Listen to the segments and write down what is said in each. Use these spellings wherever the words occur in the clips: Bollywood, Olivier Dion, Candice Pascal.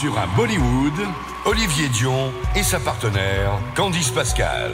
Sur un Bollywood, Olivier Dion et sa partenaire Candice Pascal.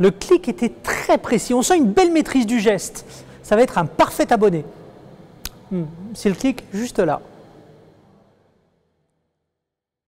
Le clic était très précis, on sent une belle maîtrise du geste. Ça va être un parfait abonné. C'est le clic juste là.